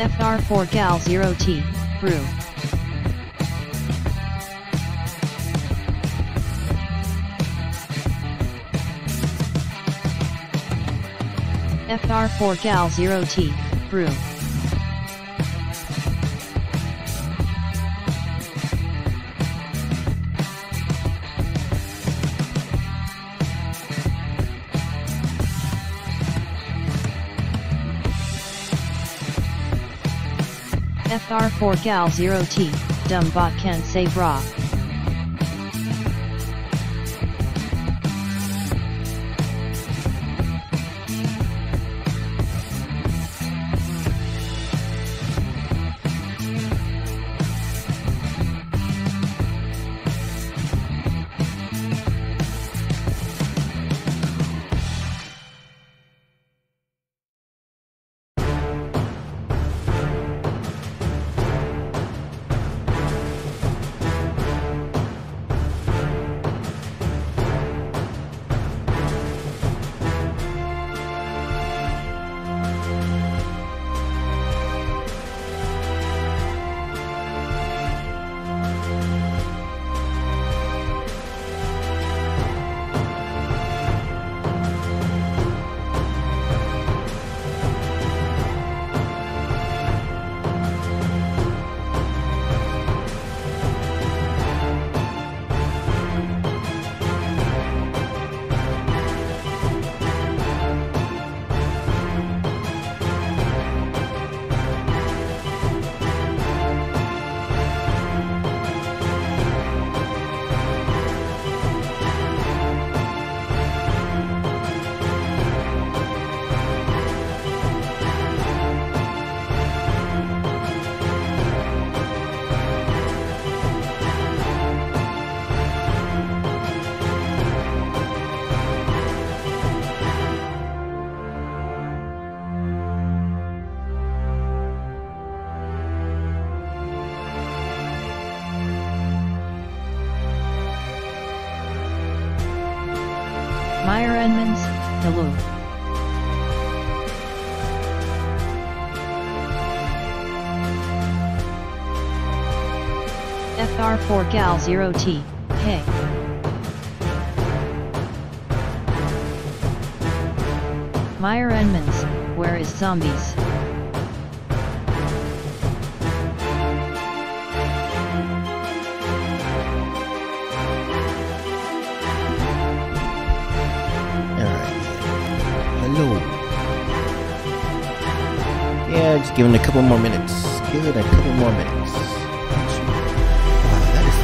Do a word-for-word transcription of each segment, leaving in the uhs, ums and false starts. F R four gal zero T, brew. F R four gal zero T, brew. F R four gal zero T, dumb bot can't save raw. Meyer Edmonds, hello. F R four gal zero T, hey. Meyer Edmonds, where is zombies? Yeah, just give it a couple more minutes. Give it a couple more minutes. Wow, that is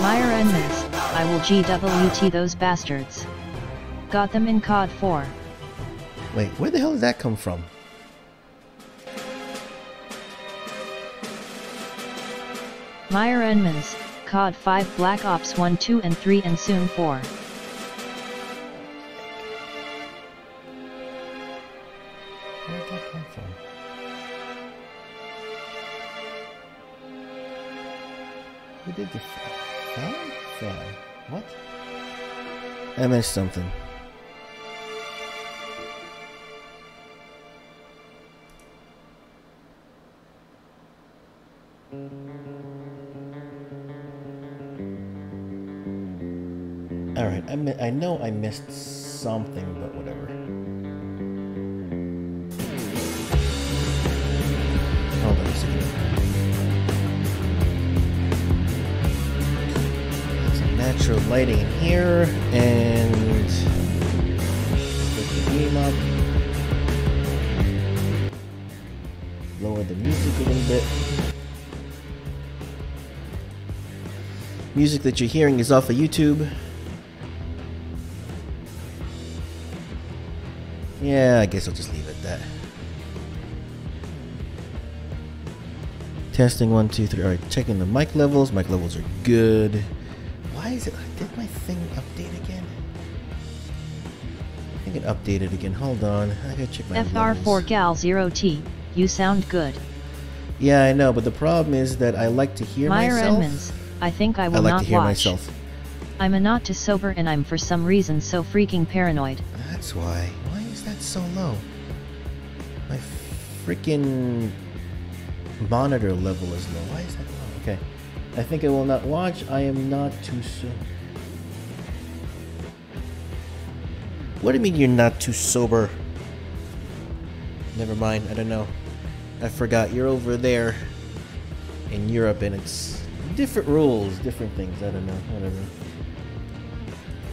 loud. Meyer Edmonds, I will G W T those bastards. Got them in C O D four. Wait, where the hell did that come from? Meyer Edmonds, C O D five Black Ops one, two and three and soon four. Where did that come from? Who did the fan? Fan? What? I missed something. Alright, I, mi I know I missed something, but whatever. Hold on a second. There's some natural lighting in here, and put the game up. Lower the music a little bit. Music that you're hearing is off of YouTube. Yeah, I guess I'll just leave it at that. Testing one, two, three. Alright, checking the mic levels. Mic levels are good. Why is it? Did my thing update again? I think it updated again. Hold on. I gotta check my F R four gal zero T, you sound good. Yeah, I know, but the problem is that I like to hear Meyer myself. Edmonds, I think I will I like not to hear watch. myself. I'm a not to sober and I'm for some reason so freaking paranoid. That's why. Why is that so low? My freaking monitor level is low. Why is that low? Okay. I think I will not watch. I am not too sober. What do you mean you're not too sober? Never mind. I don't know. I forgot. You're over there in Europe and it's different rules, different things. I don't know. Whatever.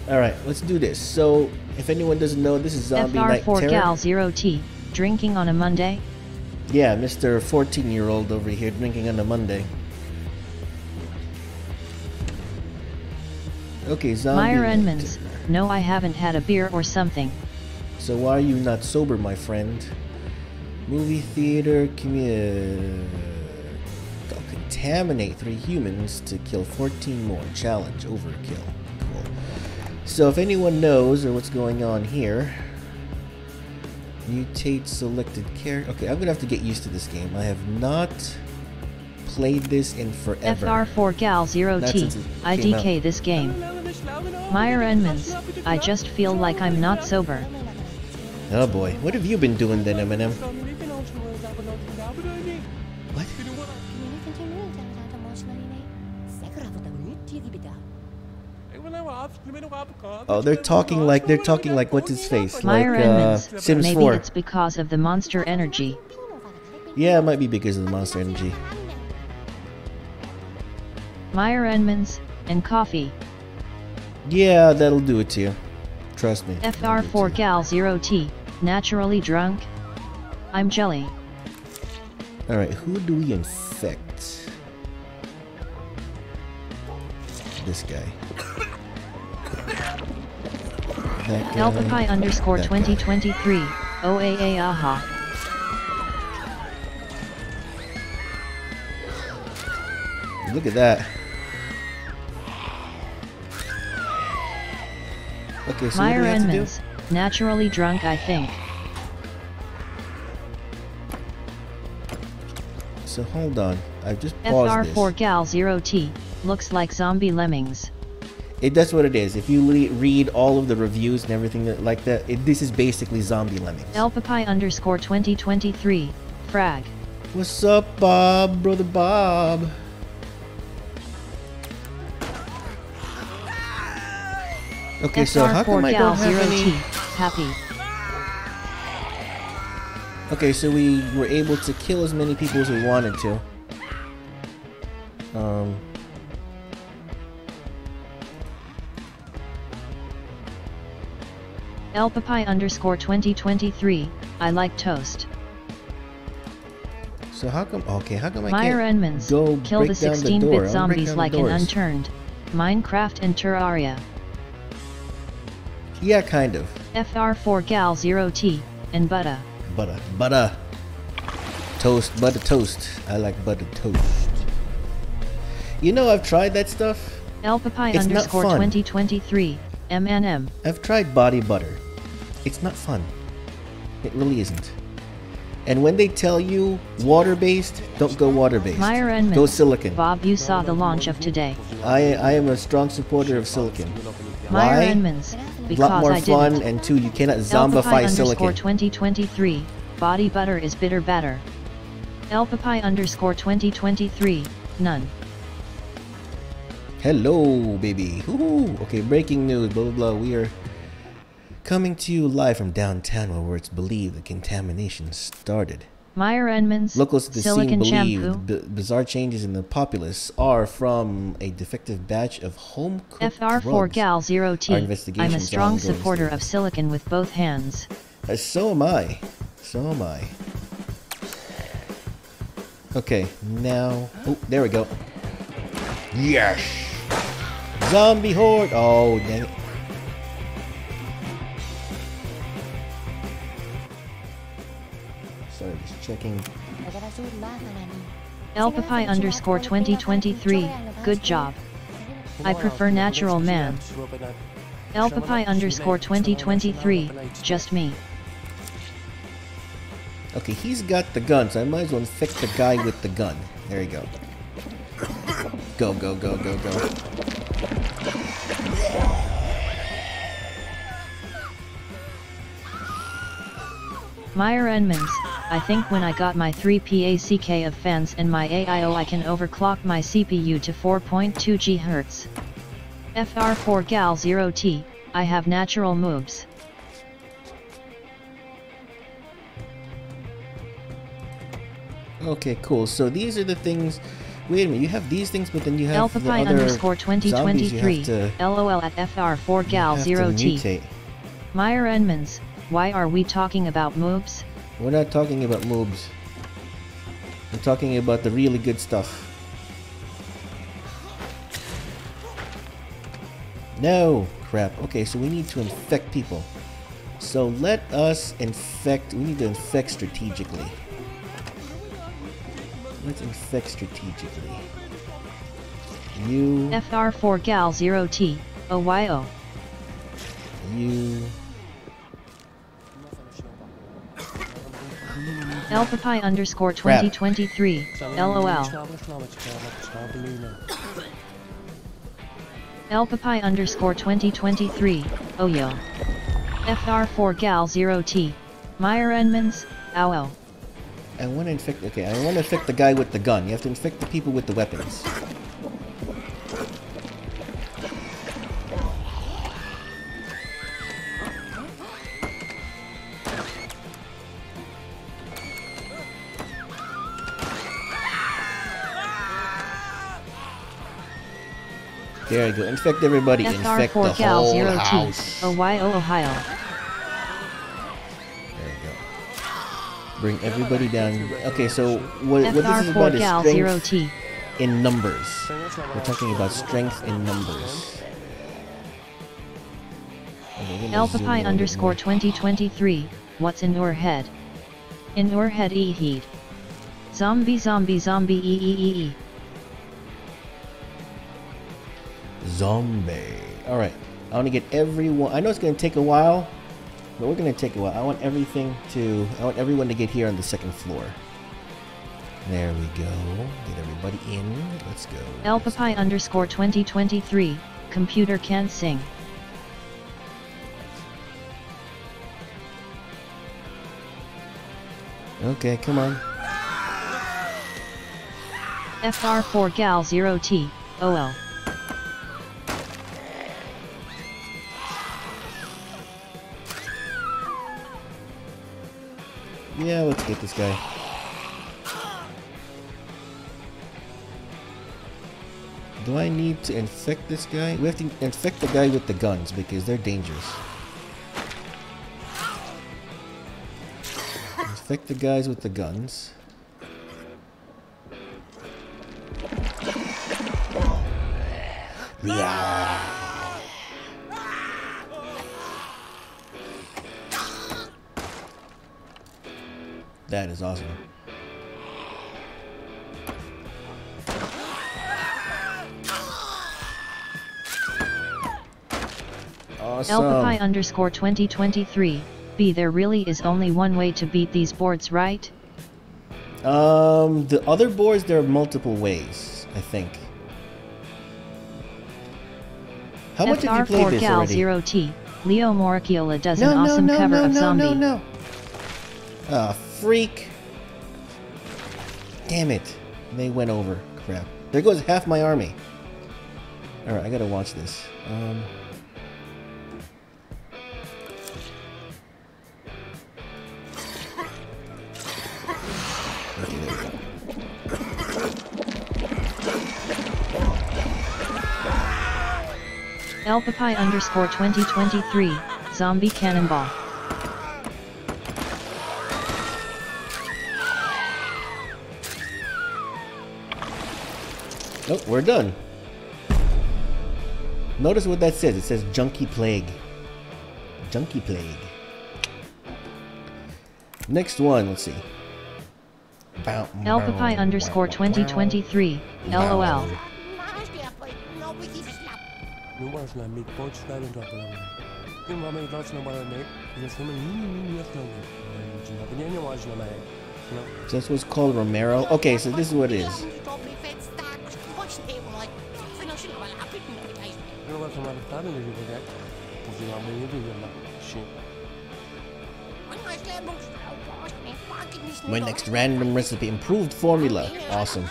Alright, let's do this. So, if anyone doesn't know, this is Zombie Night Terror. F R four Gal zero T, drinking on a Monday? Yeah, Mister fourteen-year-old over here drinking on a Monday. Okay, Zombie Meyer Edmonds, no, I haven't had a beer or something. So why are you not sober, my friend? Movie theater commu... Contaminate three humans to kill fourteen more. Challenge overkill. Cool. So if anyone knows or what's going on here, mutate selected character. Okay, I'm gonna have to get used to this game. I have not played this in forever. F R four Gal zero T, I D K this game. Meyer Edmonds, I just feel like I'm not sober. Oh boy, what have you been doing then, Eminem? What? Oh, they're talking like they're talking like what's his face? Meyer like Edmonds, uh, Sims maybe four. It's because of the monster energy. Yeah, it might be because of the monster energy. Meyer Edmonds and coffee. Yeah, that'll do it to you. Trust me. F R four Gal zero T, naturally drunk. I'm jelly. All right, who do we infect? This guy. Alpakai underscore twenty twenty three. O A A aha. Look at that. Okay, so Meyer Edmonds, naturally drunk, I think. So hold on, I've just paused this. F R four Gal zero T, looks like zombie lemmings. It, that's what it is. If you le read all of the reviews and everything that, like that, it, this is basically zombie lemmings. Alpakai underscore twenty twenty three. Frag. What's up, Bob, brother Bob? Okay, so how come I don't have any... Happy. Okay, so we were able to kill as many people as we wanted to. Um... Elpapai underscore twenty twenty-three, I like toast. So how come... Okay, how come I Meyer can't Edmonds, go kill break the sixteen-bit zombies like an unturned. Minecraft and Terraria. Yeah, kind of. F R four Gal zero T and butter. Butter, butter, toast, butter toast. I like butter toast. You know, I've tried that stuff. Elpapai underscore twenty twenty three M N M. I've tried body butter. It's not fun. It really isn't. And when they tell you water based, don't go water based. Meyer Edmonds, go silicon. Bob, you saw the launch of today. I I am a strong supporter of silicon. Meyer Edmonds. A lot more I fun, didn't. And two, you cannot zombify silicon. twenty twenty-three, body butter is bitter batter. Elpapai underscore twenty twenty-three, none. Hello, baby. Woohoo. Okay, breaking news, blah, blah, blah. We are coming to you live from downtown where it's believed the contamination started. Meyer Edmonds, locals at the scene believe the bizarre changes in the populace are from a defective batch of home-cooked F R four Gal zero T. I'm a strong supporter of silicon with both hands. Uh, so am I. So am I. Okay, now... Oh, there we go. Yes! Zombie horde! Oh, dang it. Sorry, just checking. Elpapai underscore twenty twenty-three, good job. I prefer natural man. Elpapai underscore twenty twenty-three, just me. Okay, he's got the gun, so I might as well infect the guy with the gun. There you go. Go, go, go, go, go. Meyer Edmonds, I think when I got my three pack of fans and my A I O I can overclock my C P U to four point two gigahertz. F R four gal zero T, I have natural moves. Okay, cool. So these are the things. Wait a minute, you have these things, but then you have the other underscore twenty twenty-three. L O L at F R four gal zero T. Meyer Edmonds, why are we talking about moves? We're not talking about moves. We're talking about the really good stuff. No! Crap. Okay, so we need to infect people. So let us infect. We need to infect strategically. Let's infect strategically. You. F R four gal zero T O Y O. You. Elpapai underscore twenty twenty-three. L O L. Elpapai underscore twenty twenty-three, Oyo. F R four gal zero T, Meyer Edmonds, Ow. I want to infect, okay, I want to infect the guy with the gun. You have to infect the people with the weapons. There you go. Infect everybody. Infect the whole house. O Y O Ohio. There you go. Bring everybody down. Okay, so what, what this is about is strength in numbers. We're talking about strength in numbers. Elpapai underscore twenty twenty-three. What's in your head? In your head, e heed. Zombie, zombie, zombie, e e e e. Zombie. Alright, I want to get everyone. I know it's going to take a while, but we're going to take a while. I want everything to, I want everyone to get here on the second floor. There we go. Get everybody in. Let's go. Elpapai underscore twenty twenty-three. Computer can't sing. Okay, come on. F R four gal zero T O L. Yeah, let's get this guy. Do I need to infect this guy? We have to infect the guy with the guns because they're dangerous. Infect the guys with the guns. Yeah. That is awesome. Awesome. Elpapai underscore twenty twenty-three. B, there really is only one way to beat these boards, right? Um, the other boards, there are multiple ways, I think. How much did you play this already? F R four gal zero T. Leo Moricchiola does an awesome cover of Zombie. No, no, no, no, no. Freak! Damn it! They went over. Crap. There goes half my army. Alright, I gotta watch this. Um... Okay, there we go. Elpapai underscore twenty twenty-three, Zombie Cannonball. Oh, we're done. Notice what that says. It says Junkie Plague. Junkie Plague. Next one, let's see. Elpapai underscore twenty twenty-three. L O L. This was called Romero. Okay, so this is what it is. Rovați maritale viverea, uzimamo je viverna. My next random recipe, improved formula. Awesome.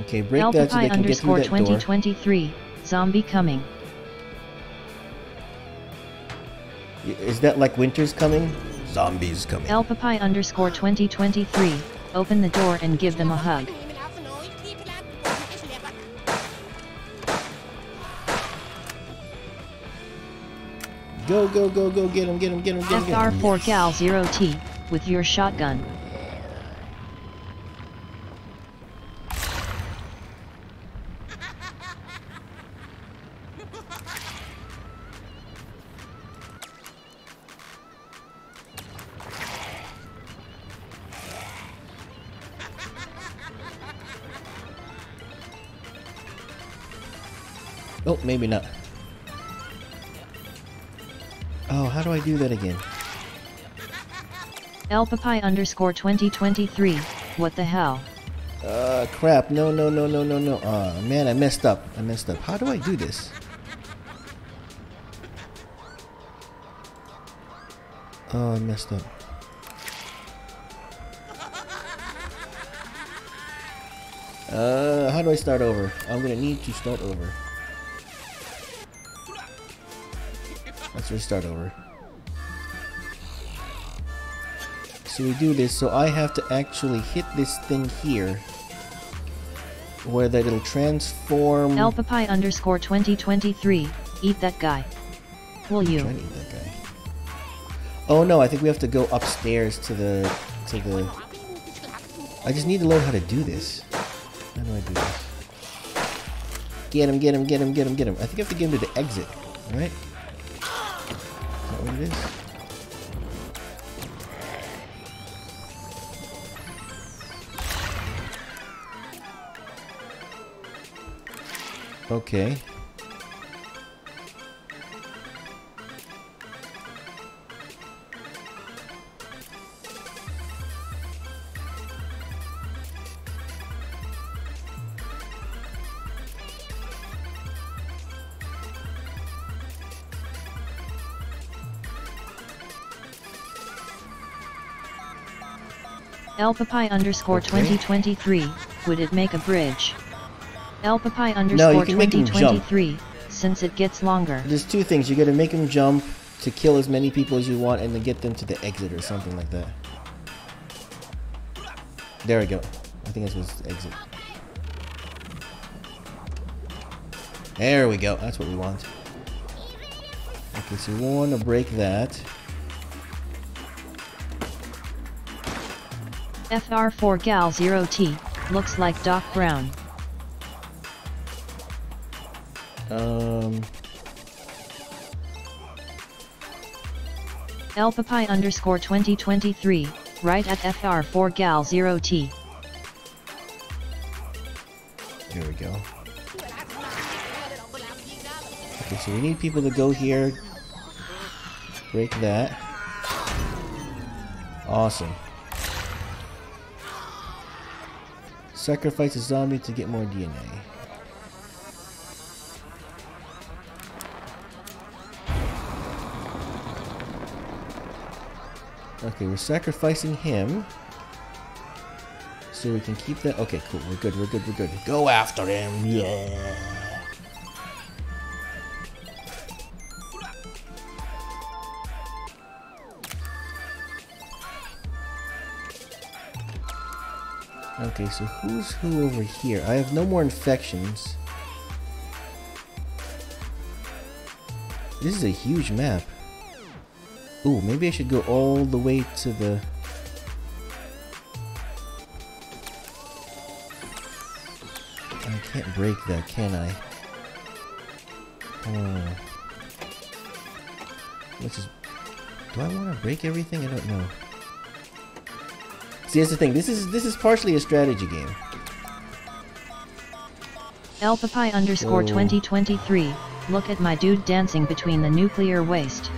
Okay, break Alpha that so they can get through that twenty twenty-three, door. Zombie coming. Is that like winter's coming? Zombies coming. Alpapai underscore twenty twenty-three, open the door and give them a hug. Go, go, go, go, get him, get him, get him, get him. F R four gal zero T, with your shotgun. Oh, maybe not. Oh, how do I do that again? Elpapai underscore twenty twenty-three, what the hell? Uh, crap, no, no, no, no, no, no. Uh, man, I messed up. I messed up. How do I do this? Oh, I messed up. Uh, how do I start over? I'm gonna need to start over. Let's restart over. So we do this, so I have to actually hit this thing here where that it'll transform. Alpapai underscore twenty twenty-three, eat that guy. Will you? Try to eat that guy. Oh no, I think we have to go upstairs to the to the I just need to learn how to do this. How do I do this? Get him, get him, get him, get him, get him. I think I have to get him to the exit, right? What it is. Okay. Elpapai underscore okay. twenty twenty-three, would it make a bridge? Elpapai underscore no, twenty twenty-three, since it gets longer. There's two things, you gotta make him jump to kill as many people as you want and then get them to the exit or something like that. There we go. I think that's what's the exit. There we go, that's what we want. Okay, so we wanna break that. F R four gal zero T, looks like Doc Brown. Um. Elpapai underscore twenty twenty-three, right at F R four gal zero T. There we go. Okay, so we need people to go here. Break that. Awesome. Sacrifice a zombie to get more D N A. Okay, we're sacrificing him. So we can keep that. Okay, cool. We're good, we're good, we're good. Go after him! Yeah! Okay, so who's who over here? I have no more infections. This is a huge map. Ooh, maybe I should go all the way to the... I can't break that, can I? Oh. Let's just... Do I want to break everything? I don't know. See, that's the thing. This is this is partially a strategy game. Elpapai underscore twenty twenty-three. Look at my dude dancing between the nuclear waste.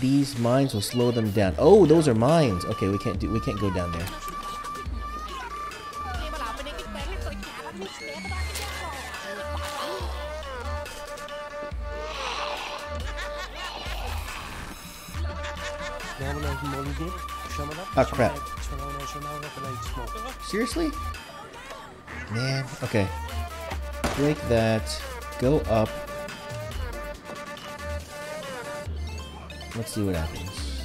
These mines will slow them down. Oh, those are mines. Okay, we can't do. We can't go down there. Oh crap! Seriously? Man. Okay. Break that. Go up. Let's see what happens.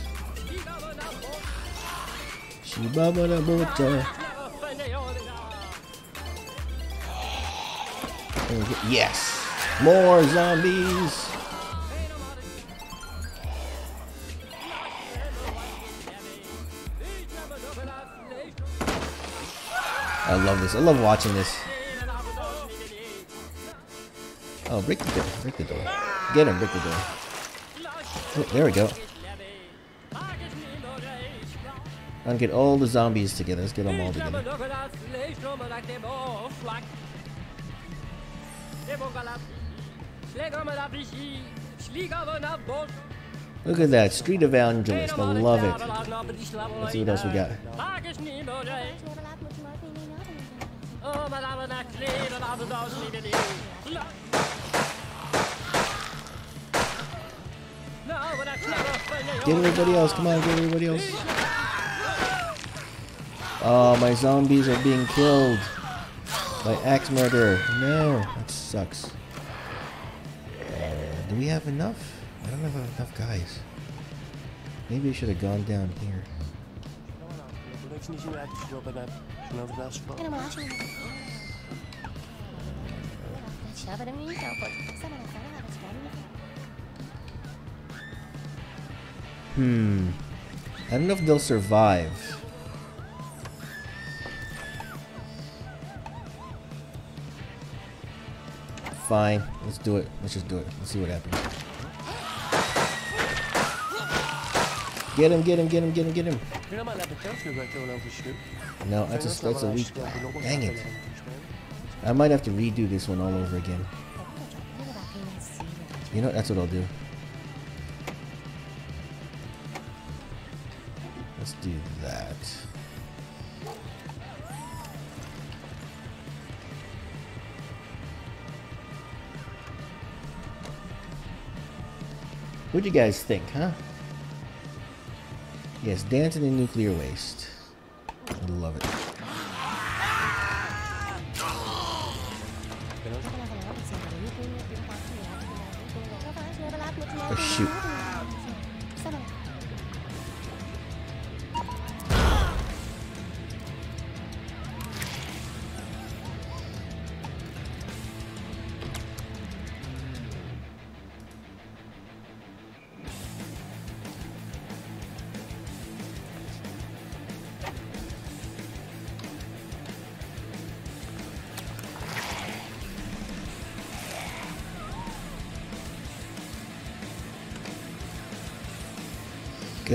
Yes! More zombies! I love this. I love watching this. Oh, break the door. Break the door. Get him, break the door. Oh, there we go. I'll get all the zombies together. Let's get them all together. Look at that. Street Evangelist. I love it. Let's see what else we got. Get everybody else, come on, get everybody else. Oh, my zombies are being killed by axe murderer. No, that sucks. Uh, do we have enough? I don't have enough guys. Maybe I should have gone down here. Hmm. I don't know if they'll survive. Fine. Let's do it. Let's just do it. Let's see what happens. Get him, get him, get him, get him, get him. No, that's a, that's a weak... Dang it. I might have to redo this one all over again. You know, that's what I'll do. Let's do that. What do you guys think, huh? Yes, dancing in nuclear waste. I love it. Oh, shoot.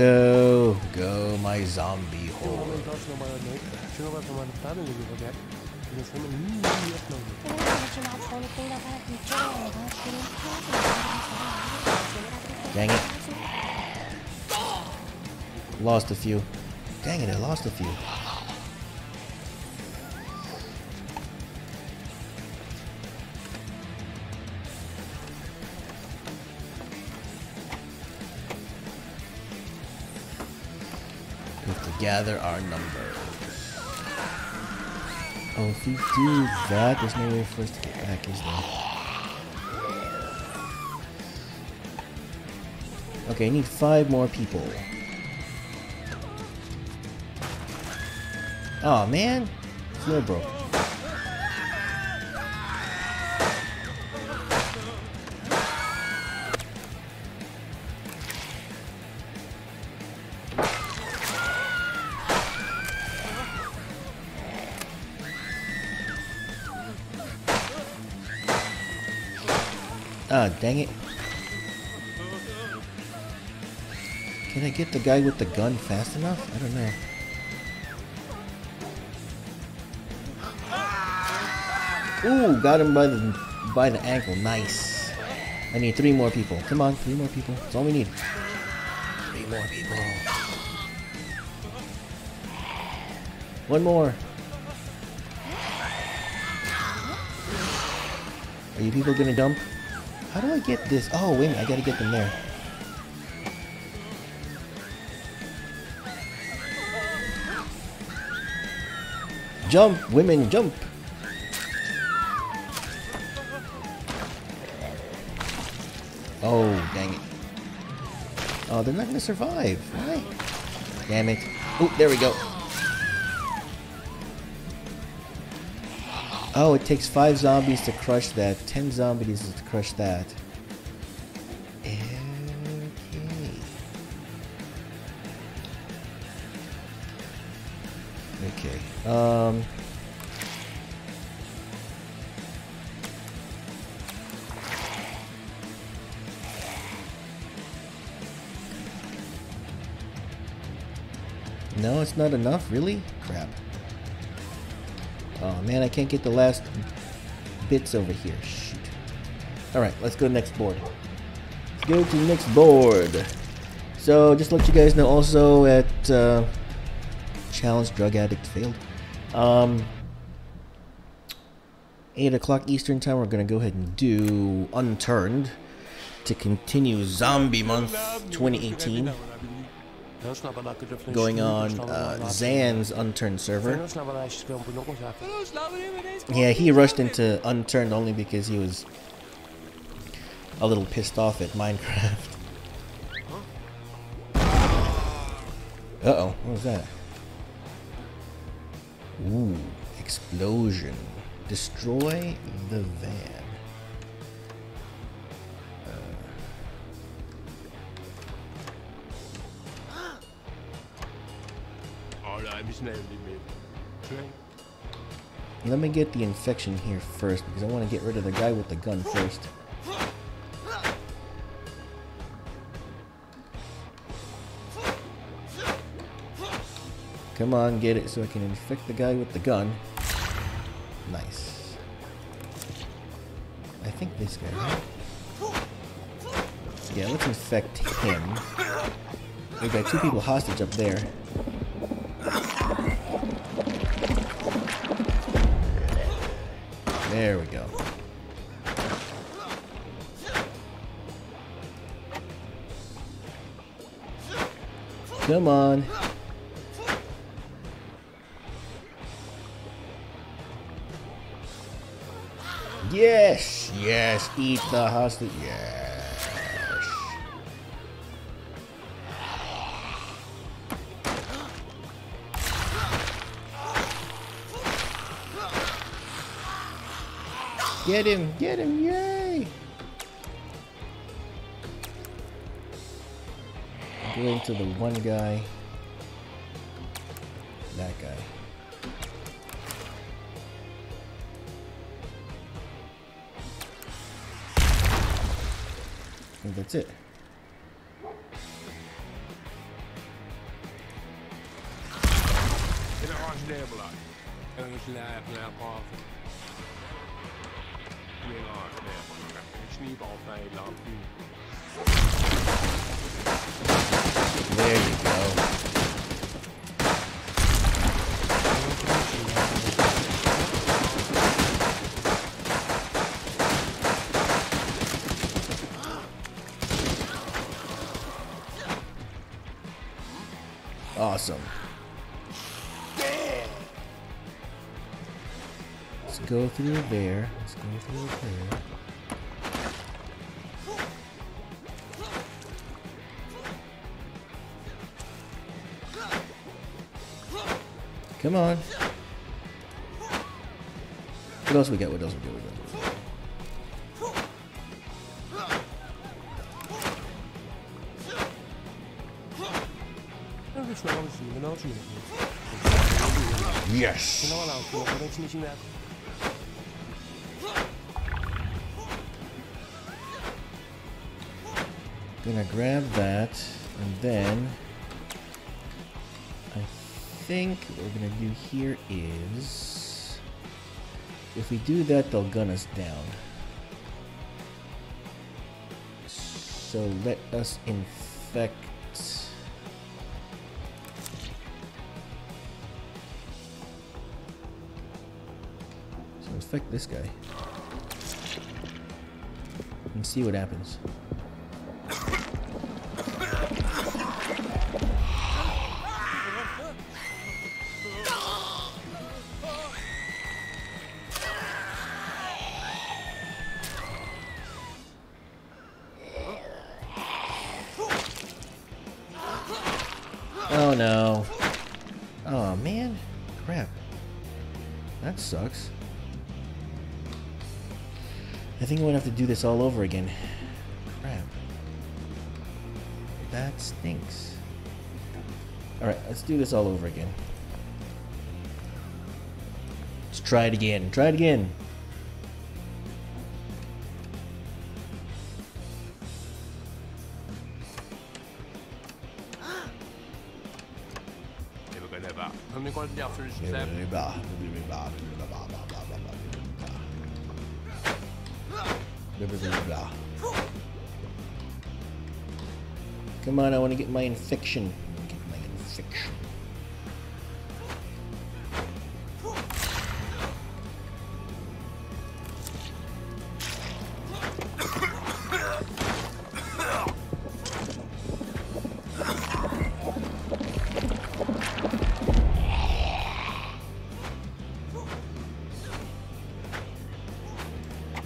Go, go, my zombie horde. Dang it. Lost a few. Dang it, I lost a few. Gather our numbers. Oh, if we do that, there's no way for us to get back, is there? Okay, I need five more people. Oh man, floor broke. Ah, dang it. Can I get the guy with the gun fast enough? I don't know. Ooh, got him by the by the ankle. Nice. I need three more people. Come on, three more people. That's all we need. people, more people. One more. Are you people gonna dump? How do I get this? Oh, wait a minute, I gotta get them there. Jump, women, jump! Oh, dang it. Oh, they're not gonna survive. Why? Damn it. Oh, there we go. Oh, it takes five zombies to crush that. Ten zombies to crush that. Okay. Okay. Um. No, it's not enough, really? Crap. Oh man, I can't get the last bits over here. Shoot. Alright, let's go to the next board. Let's go to the next board. So, just to let you guys know also at uh, Challenge Drug Addict Failed. Um, eight o'clock Eastern Time, we're going to go ahead and do Unturned to continue Zombie Month twenty eighteen. Going on uh, Zan's Unturned server. Yeah, he rushed into Unturned only because he was a little pissed off at Minecraft. Uh-oh, what was that? Ooh, explosion. Destroy the van. Let me get the infection here first because I want to get rid of the guy with the gun first. Come on, get it so I can infect the guy with the gun. Nice. I think this guy, right? Yeah, let's infect him. We've got two people hostage up there. There we go. Come on. Yes, yes, eat the hostage. Yes. Get him, get him, yay! Go to the one guy. That guy. I think that's it. There you go. Awesome. Let's go through there. Let's go through there. Come on. What else we got? What else we got? What else we got? Yes. Gonna grab that and then. I think what we're gonna do here is if we do that they'll gun us down, so let us infect infect this guy and see what happens. Oh no. Oh man. Crap. That sucks. I think I'm gonna have to do this all over again. Crap. That stinks. Alright, let's do this all over again. Let's try it again. Try it again. Come on, I want to get my infection. Get my infection.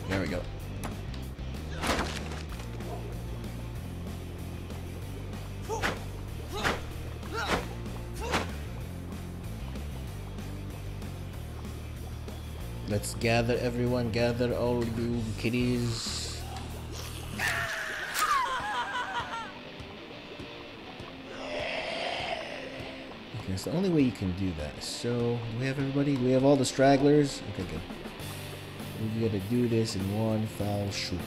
There we go. Let's gather everyone, gather all you kitties. Okay, it's the only way you can do that. So, do we have everybody? Do we have all the stragglers? Okay, good. We gotta do this in one foul shoot.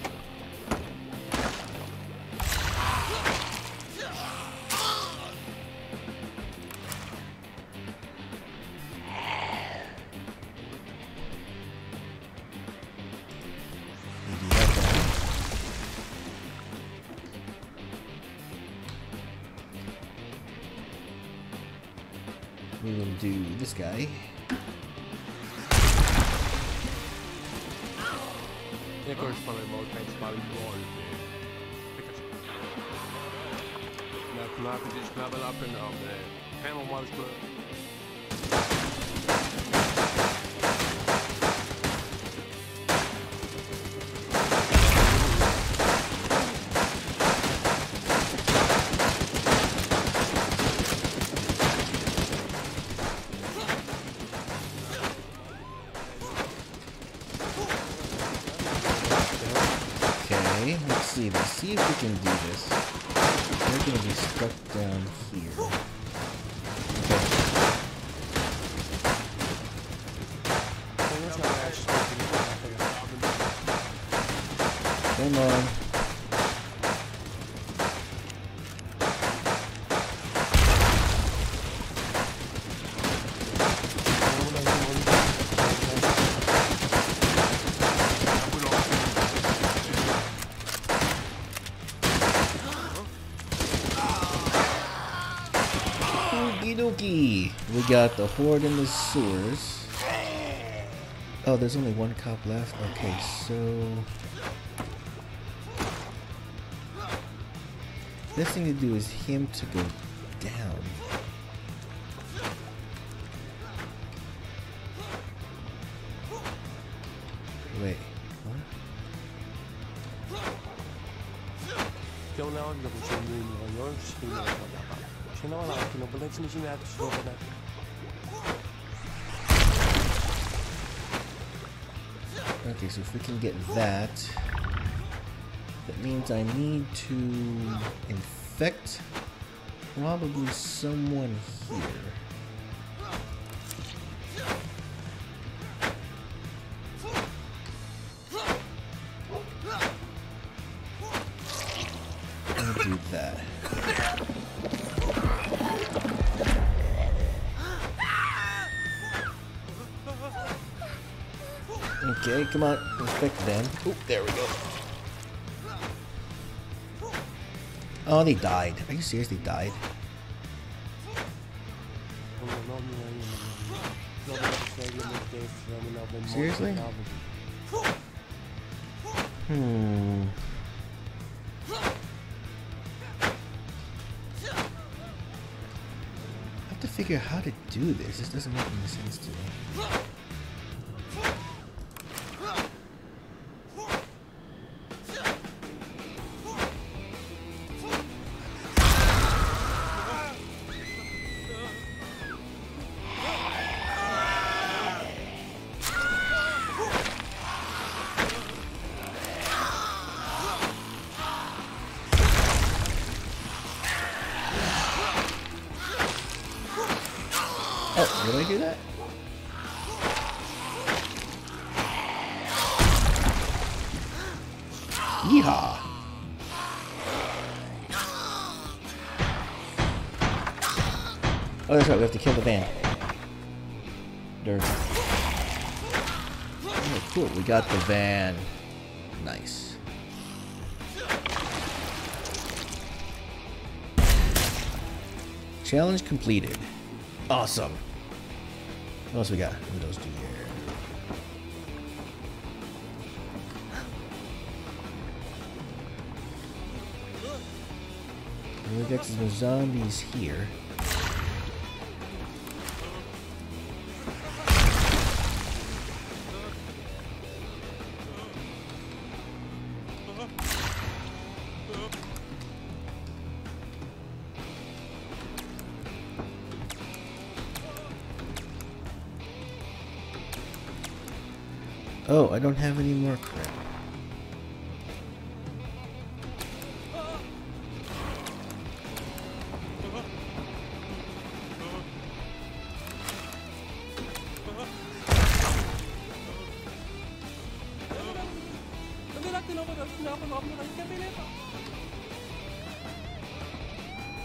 We will do this guy. Of course, probably more thanks by more. Not not just level up and on the panel was good. Let's see if we can do this. We're gonna be stuck down here. Okay. Come on. We got the horde in the sewers. Oh, there's only one cop left. Okay, so best thing to do is him to go down. Wait, what? You know, like, you know, but let's machine that over there. Okay, so if we can get that, that means I need to infect probably someone here. Okay, come on, infect them. Oop, there we go. Oh, they died. Are you serious? They died. Seriously? Hmm. I have to figure out how to do this. This doesn't make any sense to me. Oh, did I do that? Yeehaw! Oh, that's right, we have to kill the van. Dirty. Oh, cool, we got the van. Nice. Challenge completed. Awesome. What else we got? What else do we have? We got some zombies here. Oh, I don't have any more crap.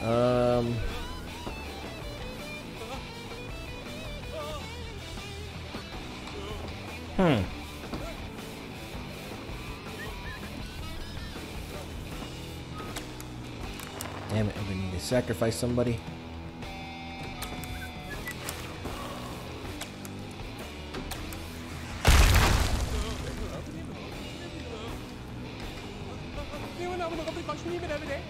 Um... Hmm. Damn it, I'm gonna need to sacrifice somebody. Okay.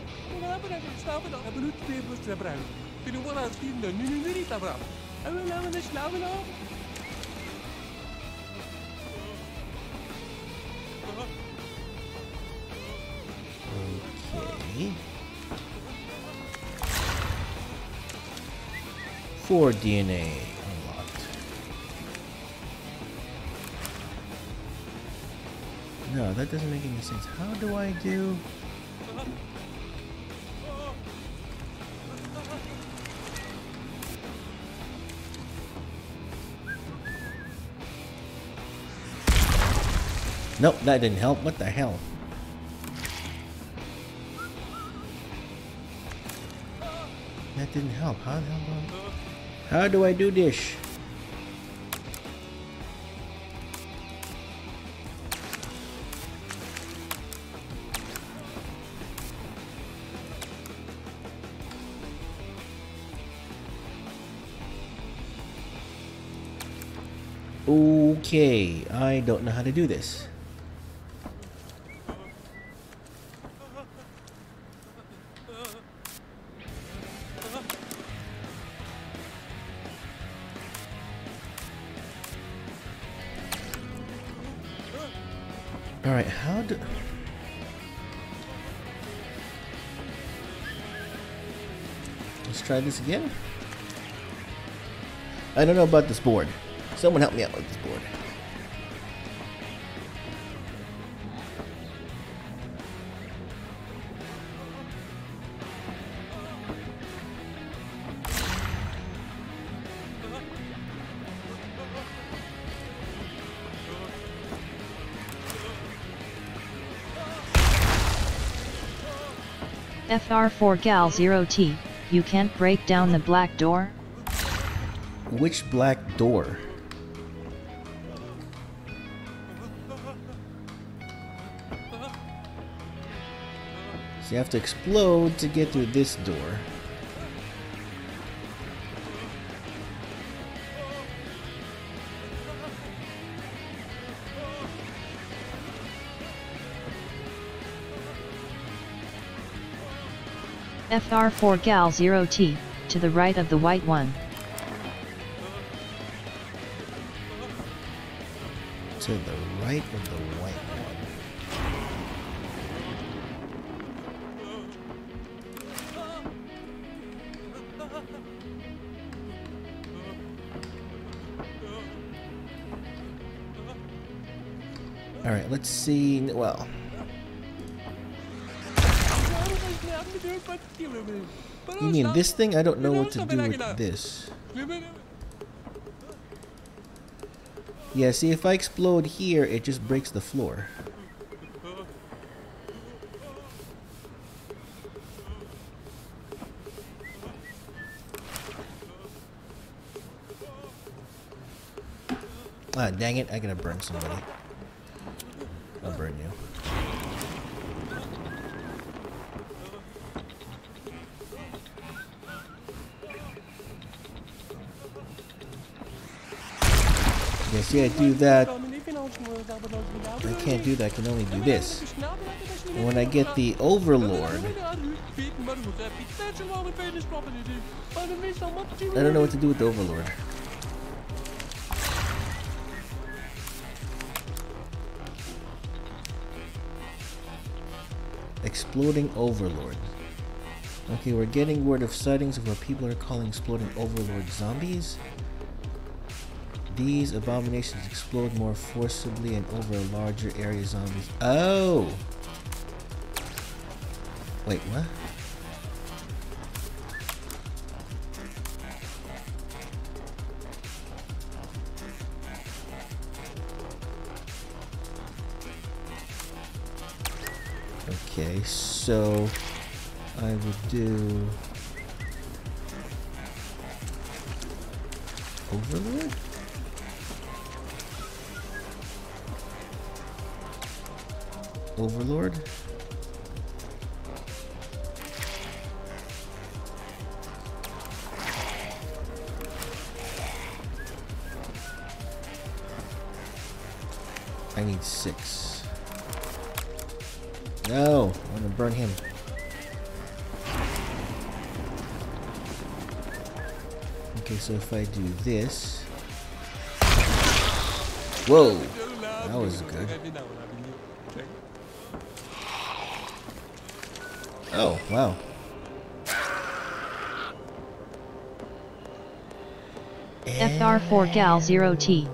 Four D N A unlocked. No, that doesn't make any sense. How do I do? Nope, that didn't help. What the hell? That didn't help. How the hell do I... How do I do this? Okay, I don't know how to do this. Alright, how do... Let's try this again. I don't know about this board. Someone help me out with this board. F R four gal zero T, you can't break down the black door? Which black door? So you have to explode to get through this door. F R four Gal zero T, to the right of the white one. To the right of the white one. Alright, let's see. Well. You mean this thing? I don't know what to do with this. Yeah, see, if I explode here, it just breaks the floor. Ah, dang it, I'm gonna burn somebody. I'll burn you. See, I do that. I can't do that. I can only do this. And when I get the Overlord, I don't know what to do with the Overlord. Exploding Overlord. Okay, we're getting word of sightings of what people are calling exploding Overlord zombies. These abominations explode more forcibly and over larger areas on these. Oh! Wait, what? Okay, so I would do Overlord? Overlord? I need six. No! I'm gonna burn him. Okay, so if I do this... Whoa! That was good. Oh, wow. F R four Gal zero T.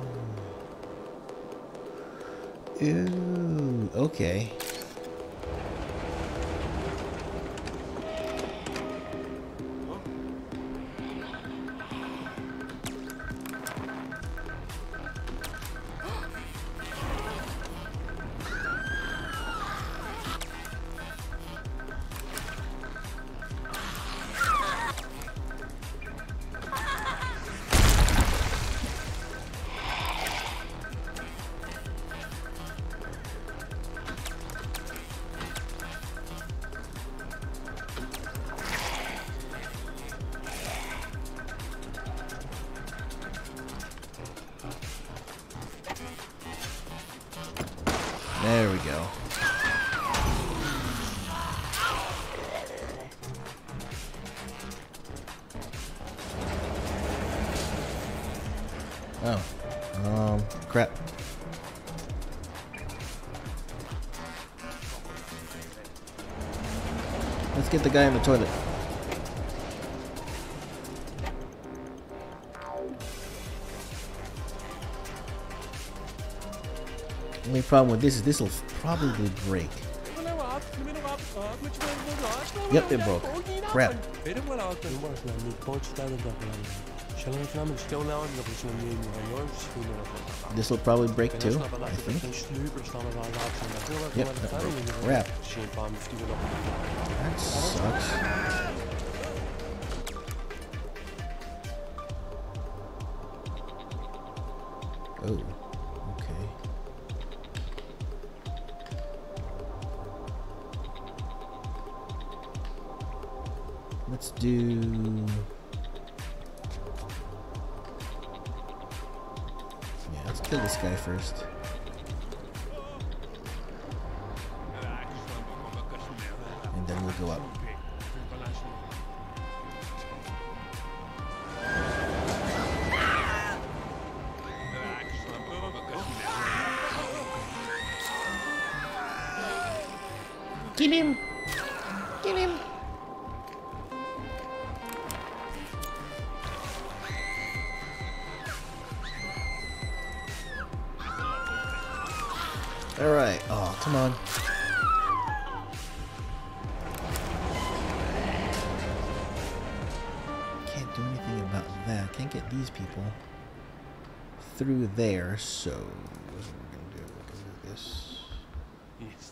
Ooh, okay. There we go. Oh. Um, crap. Let's get the guy in the toilet. The only problem with this is this will probably break. Yep, it broke. Crap. This will probably break too, I think. Yep, that broke. Crap. That sucks. Oh. Let's do... Yeah, let's kill this guy first. And then we'll go up. Kill him! Kill him! Alright, oh, come on. Can't do anything about that. Can't get these people through there, so what are we gonna do? We're gonna do this. Is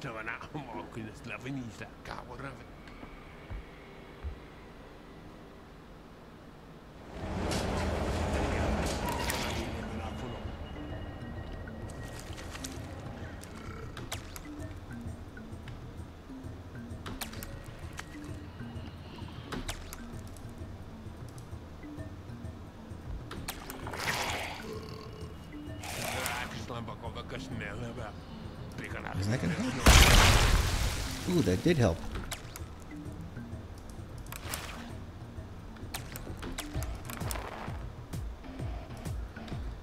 that gonna help? Ooh, that did help.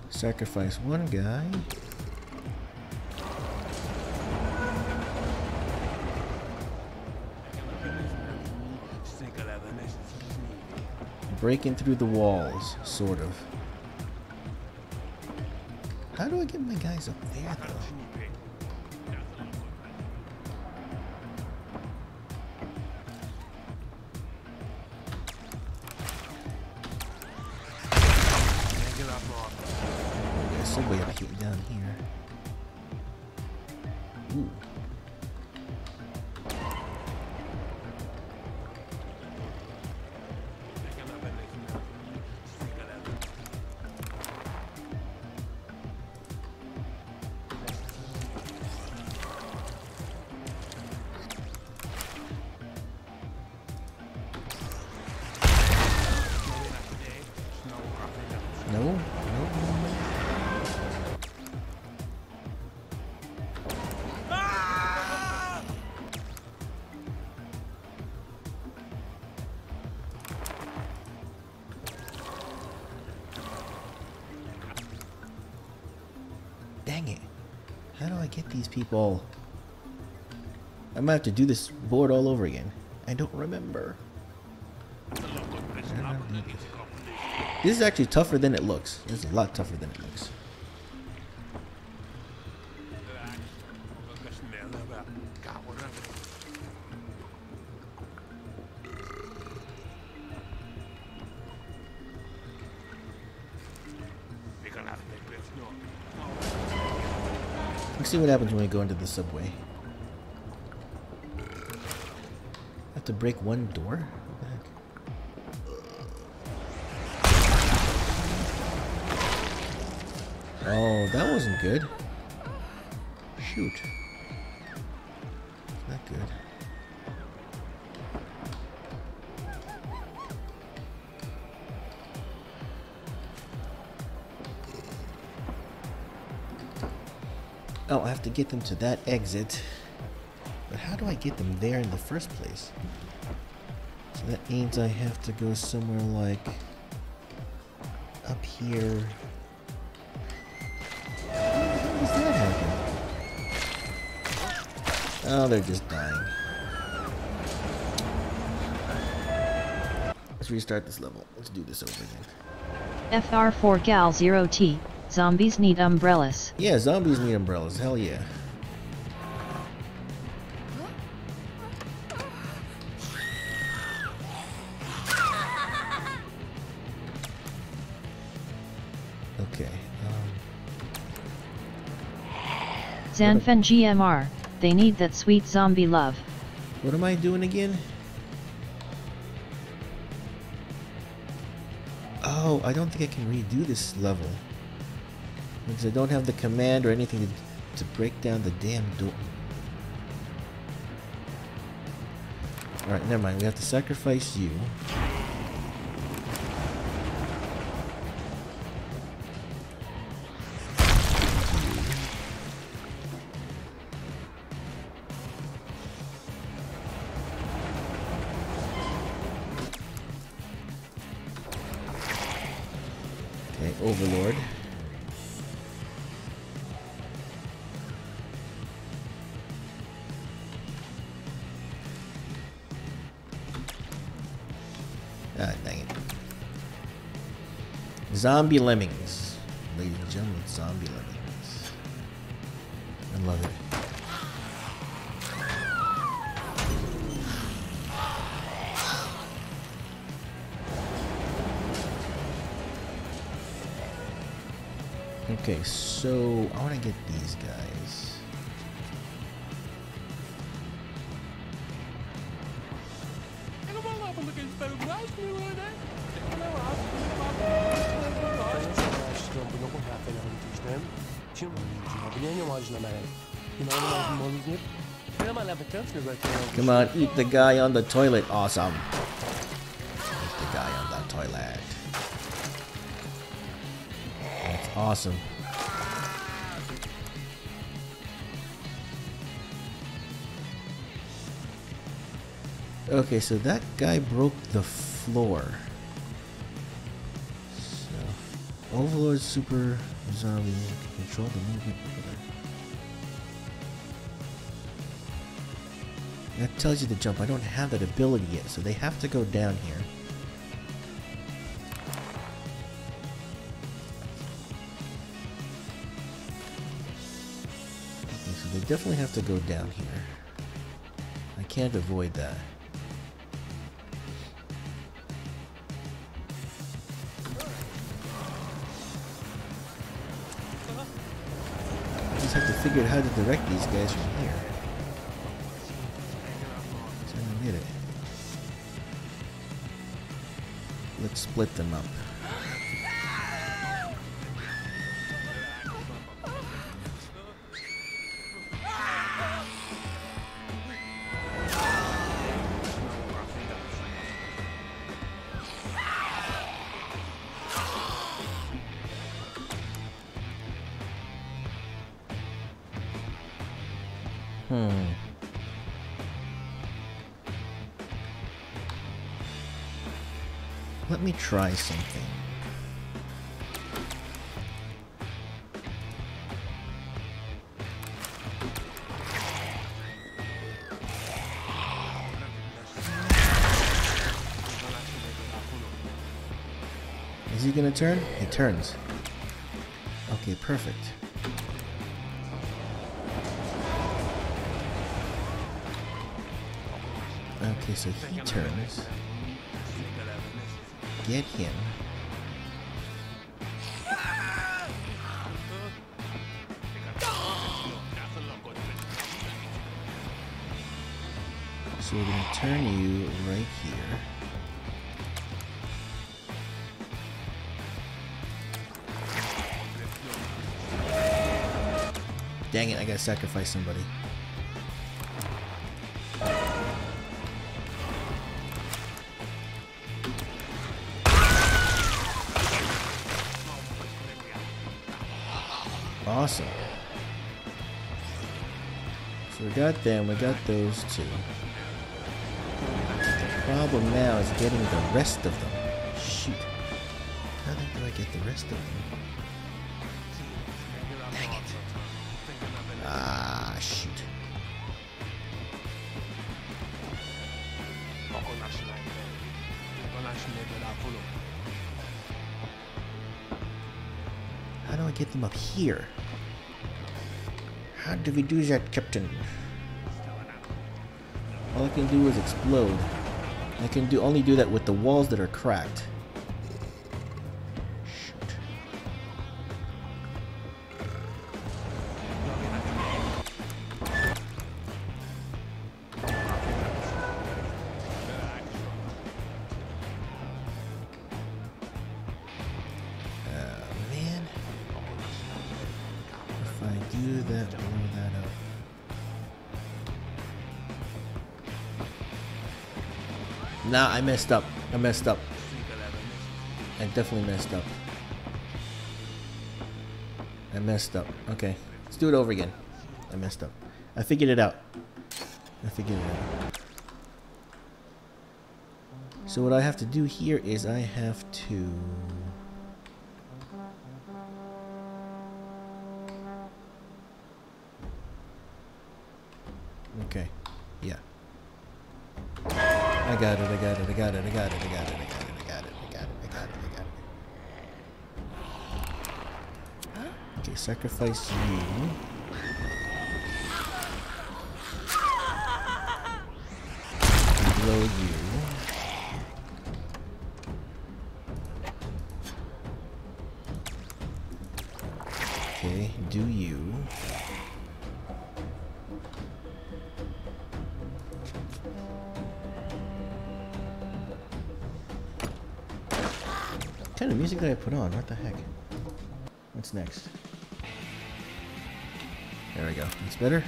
Sacrifice one guy. Breaking through the walls, sort of. How do I get my guys up there, though? These people. I might have to do this board all over again. I don't remember. This is actually tougher than it looks. This is a lot tougher than it looks. Let's see what happens when we go into the subway. I have to break one door? What the heck? Oh, that wasn't good. Shoot. Not good. Oh, I have to get them to that exit. But how do I get them there in the first place? So that means I have to go somewhere like up here. How does that happen? Oh, they're just dying. Let's restart this level. Let's do this over again. F R four gal zero T. Zombies need umbrellas. Yeah, zombies need umbrellas. Hell yeah. Okay. Um, Zanfen G M R. They need that sweet zombie love. What am I doing again? Oh, I don't think I can redo this level. Because I don't have the command or anything to, to break down the damn door. Alright, never mind. We have to sacrifice you. Okay, Overlord. God dang it. Zombie lemmings. Ladies and gentlemen, zombie lemmings. I love it. Okay, so I want to get these guys. Come on, eat the guy on the toilet. Awesome. Eat the guy on the toilet. That's awesome. Okay, so that guy broke the floor. So, Overlord Super Zombie control the movement. That tells you to jump. I don't have that ability yet, so they have to go down here. Okay, so they definitely have to go down here. I can't avoid that. I just have to figure out how to direct these guys from here. Let's split them up. Hmm. Let me try something. Is he gonna turn? He turns. Okay, perfect. Okay, so he turns. Get him. So we're gonna turn you right here. Dang it, I gotta sacrifice somebody. Awesome. So we got them, we got those two. The problem now is getting the rest of them. Shoot. How do I get the rest of them? Dang it. Ah, shoot. How do I get them up here? How do we do that, Captain? All I can do is explode. I can do only do that with the walls that are cracked. Shoot. Uh, man. If I do that, blow that up. Nah, I messed up. I messed up. I definitely messed up. I messed up. Okay. Let's do it over again. I messed up. I figured it out. I figured it out. So what I have to do here is I have to... Okay. Yeah. I got it, I got it, I got it, I got it, I got it, I got it. Sacrifice you. Blow you. Okay, do you. What kind of music did I put on? What the heck? What's next? There we go. That's better.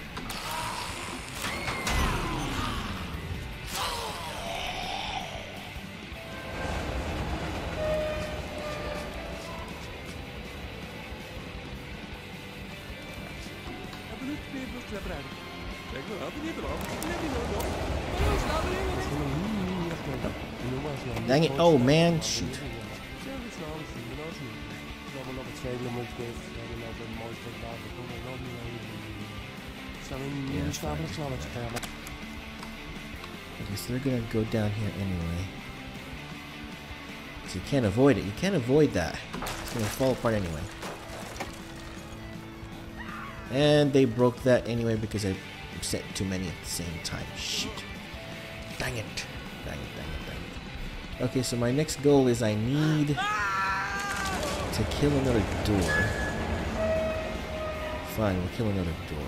Dang it. Oh, man. Shoot. Yeah, that's right. I guess they're gonna go down here anyway. So you can't avoid it. You can't avoid that. It's gonna fall apart anyway. And they broke that anyway because I sent too many at the same time. Shoot. Dang it. Dang it, dang it, dang it. Okay, so my next goal is I need to kill another door. Fine, we'll kill another door.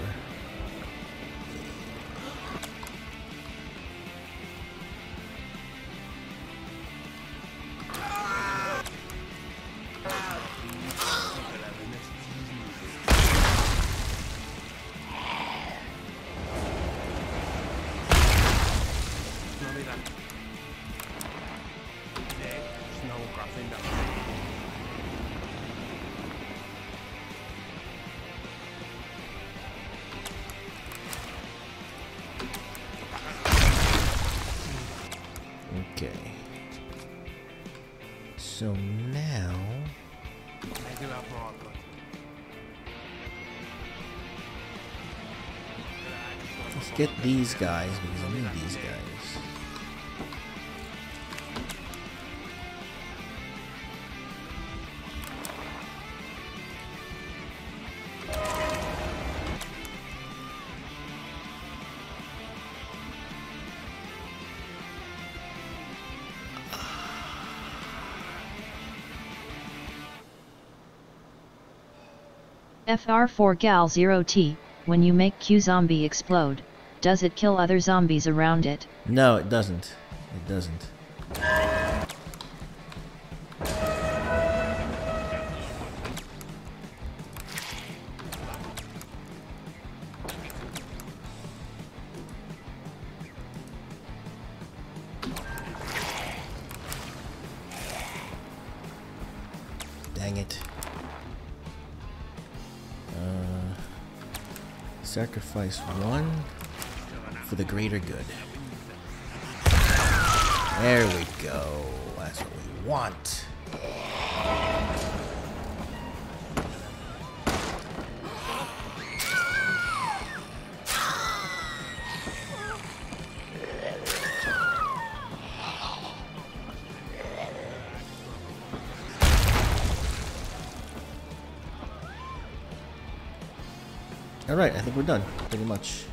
Okay. So now let's get these guys because I need these guys. F R four gal zero T, when you make Q zombie explode, does it kill other zombies around it? No, it doesn't. It doesn't. Dang it. Sacrifice one for the greater good. There we go. That's what we want. Alright, I think we're done, pretty much.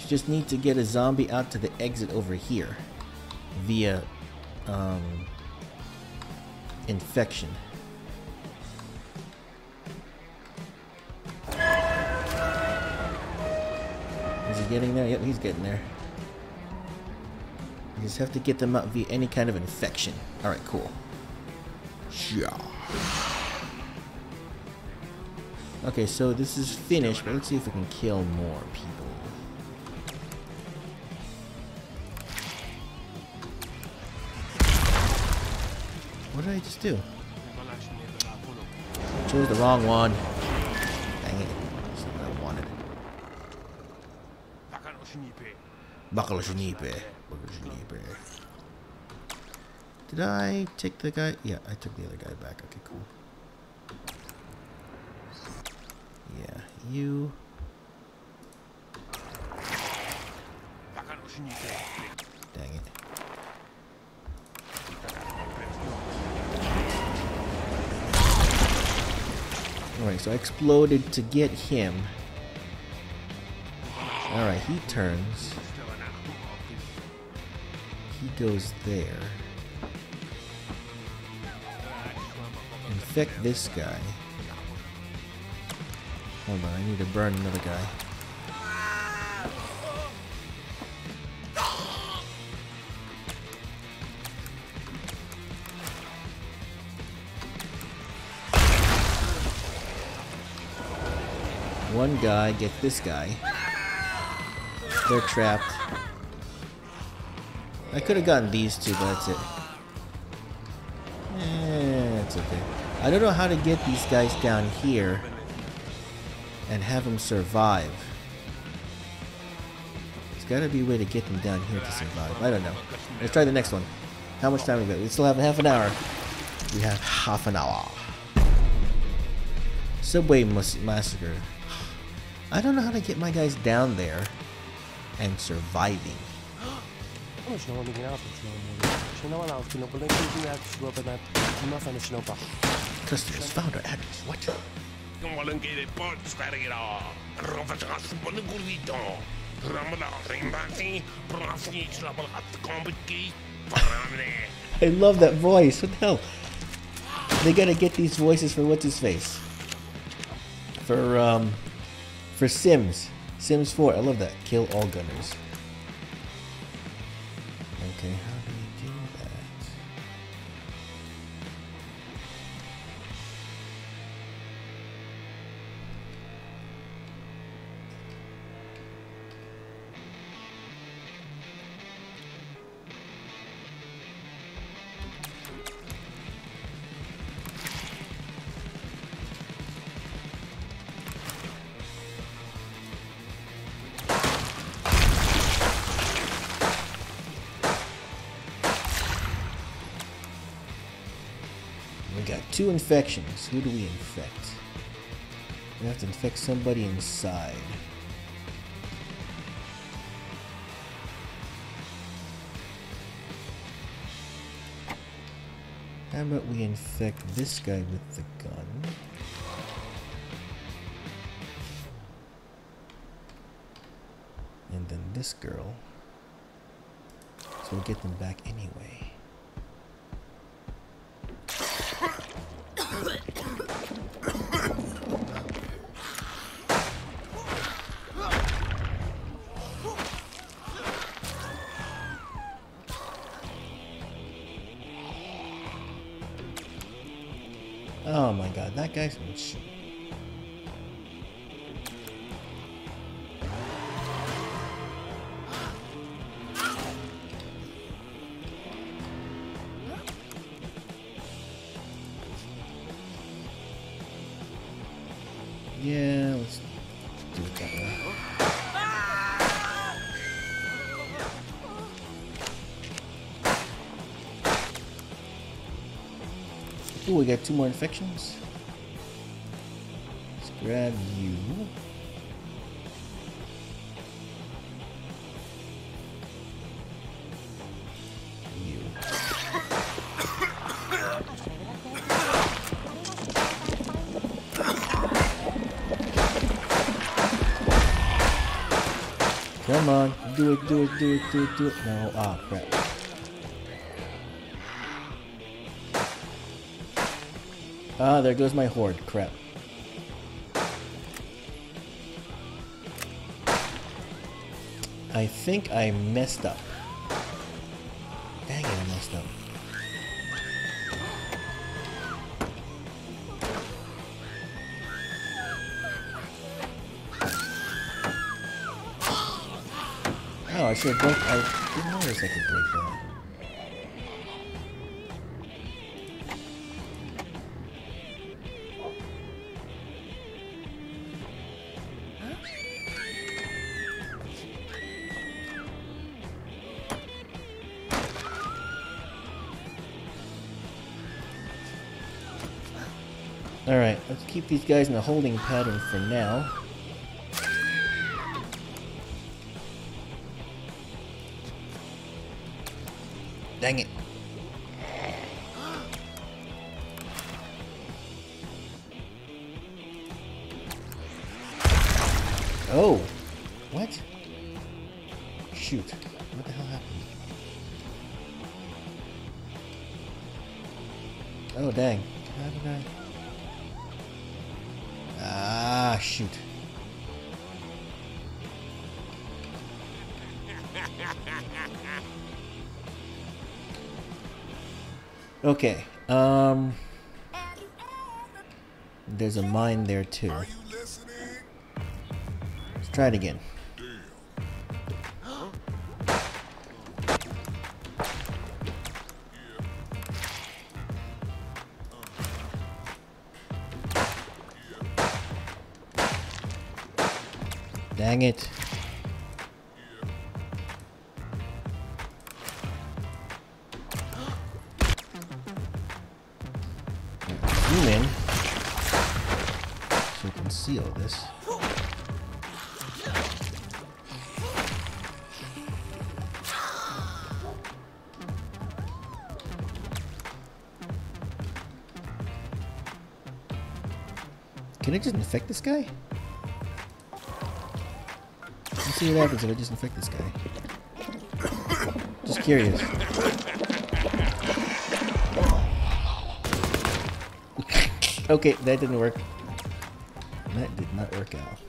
You just need to get a zombie out to the exit over here via um, infection. Is he getting there? Yep, he's getting there. You just have to get them out via any kind of infection. Alright, cool. Yeah. Okay, so this is finished, but let's see if we can kill more people. What did I just do? I chose the wrong one. Dang it. That's not what I wanted. Did I take the guy? Yeah, I took the other guy back. Okay, cool. Yeah, you. Dang it. guy, so I exploded to get him. Alright, he turns. He goes there. Infect this guy. Hold on, I need to burn another guy. One guy, get this guy. They're trapped. I could have gotten these two, but that's it. Eh, it's okay. I don't know how to get these guys down here and have them survive. There's gotta be a way to get them down here to survive. I don't know. Let's try the next one. How much time we got? We still have half an hour. We have half an hour. Subway Massacre. I don't know how to get my guys down there and surviving. Customers found our address. What? I love that voice. What the hell? They gotta get these voices for what's his face? For um for Sims. Sims four. I love that. Kill all gunners. Okay, how do you do that? Two infections. Who do we infect? We have to infect somebody inside. How about we infect this guy with the gun? And then this girl. So we'll get them back anyway. Oh my god, that guy's some shit. Yeah, let's do it that way. Ooh, we got two more infections. Let's grab you. You. Come on, do it, do it, do it, do it, do it. No, ah, crap. Ah, there goes my horde. Crap. I think I messed up. Dang it, I messed up. Oh, I should have broke. I didn't notice I could break that. Alright, let's keep these guys in the holding pattern for now. Dang it. Oh! What? Shoot. What the hell happened? Oh, dang. How did I... Ah, shoot. Okay, um... there's a mine there, too. Let's try it again. Dang it. This. Can I just infect this guy? Let's see what happens if I just infect this guy. Just curious. Okay, that didn't work. That did not work out.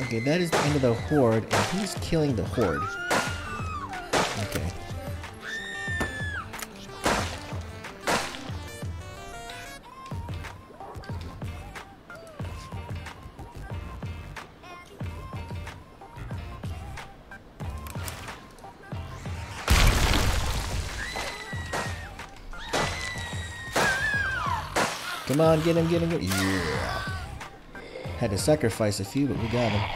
Okay, that is the end of the horde, and he's killing the horde. Okay. Come on, get him, get him, get him. Yeah. Had to sacrifice a few, but we got him.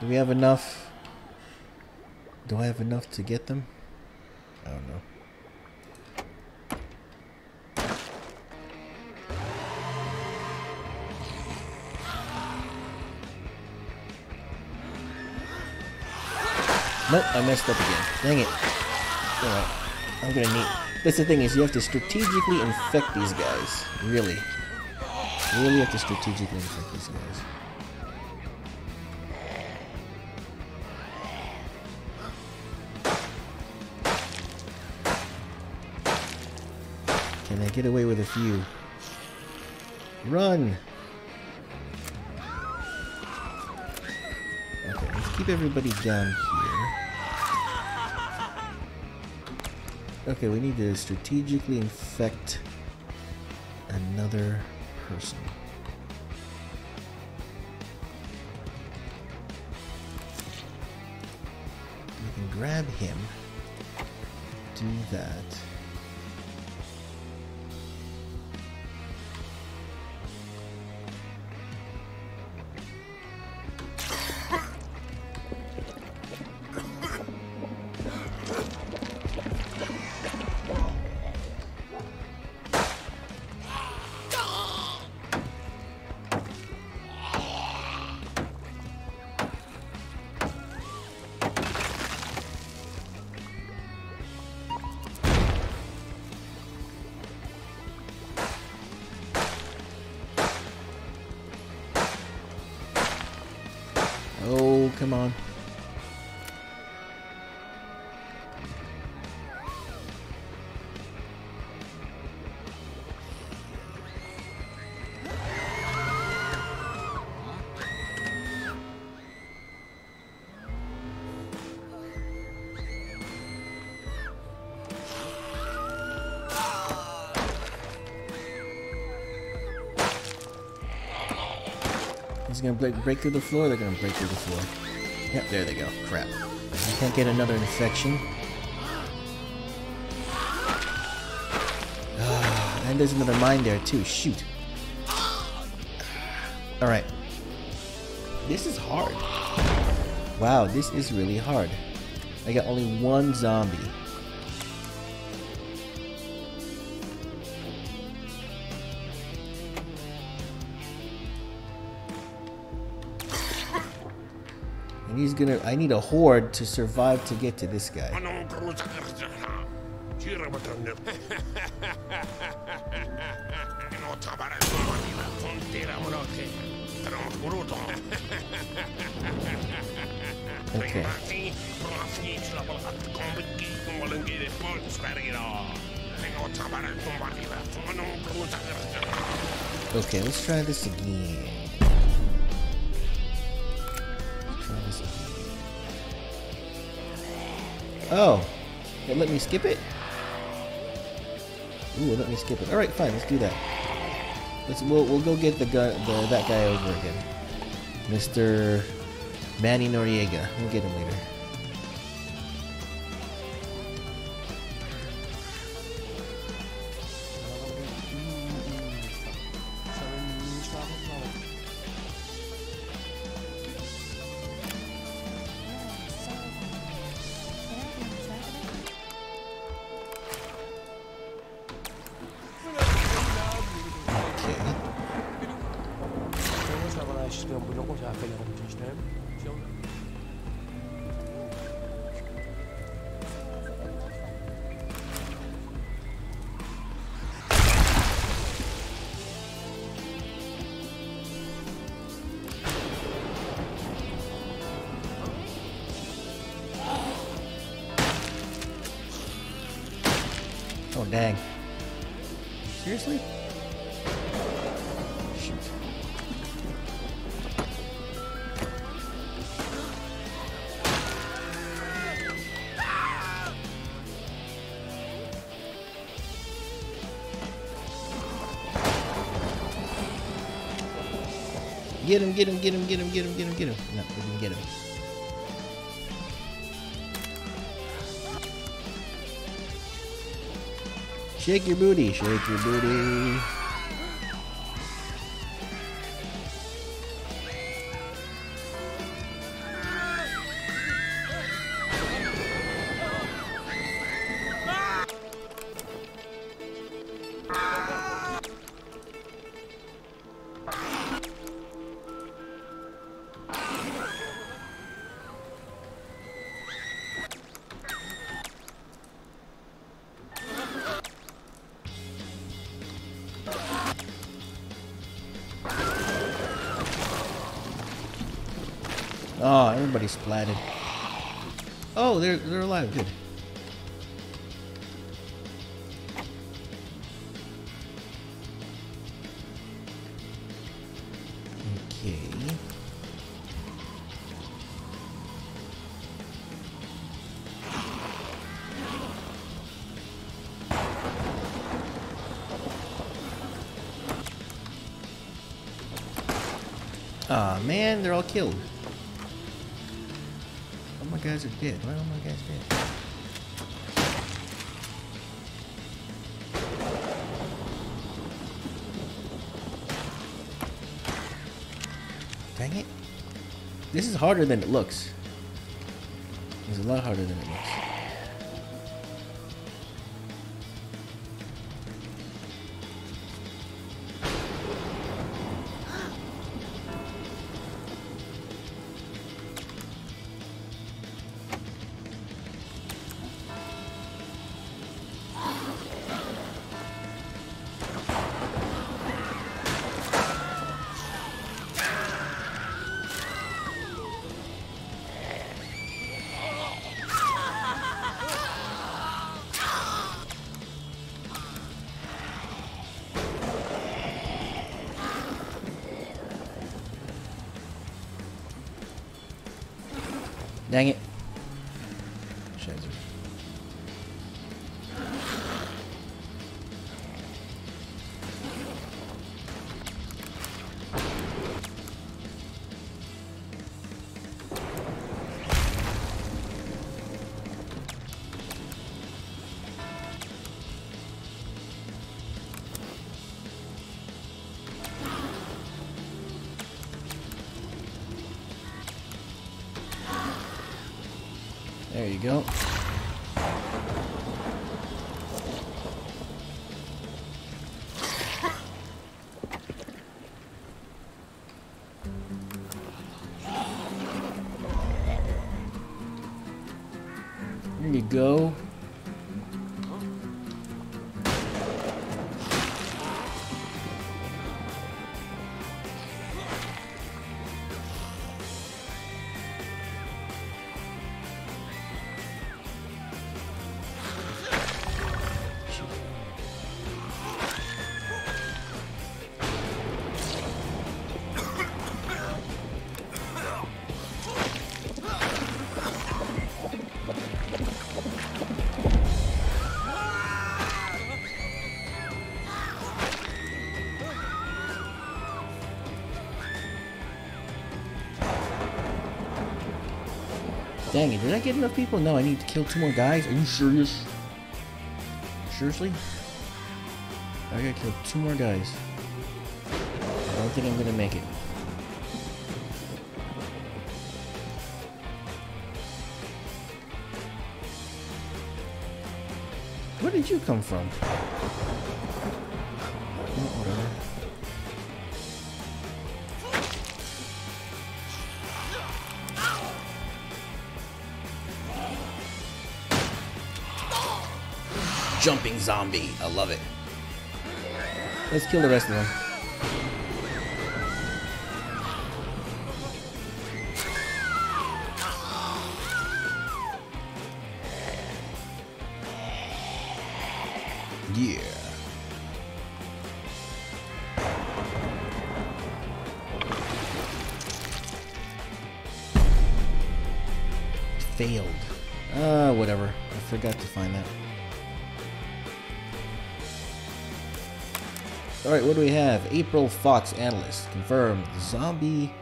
Do we have enough? Do I have enough to get them? I don't know. Nope, I messed up again. Dang it. Alright, I'm gonna need... That's the thing, is you have to strategically infect these guys. Really. You really have to strategically infect these guys. Can I get away with a few? Run! Okay, let's keep everybody down here. Okay, we need to strategically infect another person. We can grab him. Do that. Oh, come on. They're gonna break, break through the floor, they're gonna break through the floor. Yep, there they go. Crap. I can't get another infection. Uh, And there's another mine there too. Shoot. Alright. This is hard. Wow, this is really hard. I got only one zombie. And he's gonna... I need a horde to survive to get to this guy. Okay. Okay, let's try this again. Let's try this again. Oh, it let me skip it? Ooh, it let me skip it. Alright, fine, let's do that. Let's we'll we'll go get the guy the that guy over again. Mister Manny Noriega. We'll get him later. Oh, dang. Seriously? Shoot. Get him, get him, get him, get him, get him, get him, get him. No, we didn't get him. Shake your booty, shake your booty. Oh, everybody splatted. Oh, they're they're alive. Good. Okay. Ah, man, they're all killed. My guys are dead. Why are my guys dead? Dang it. This is harder than it looks. It's a lot harder than it looks. Dang it. Shizer. There you go. There you go. Dang it, did I get enough people? No, I need to kill two more guys? Are you serious? Seriously? I gotta kill two more guys. I don't think I'm gonna make it. Where did you come from? Jumping zombie. I love it. Let's kill the rest of them. Yeah. Failed. Uh, whatever. I forgot to find that. Alright, what do we have? April Fox Analyst. Confirmed. Zombie.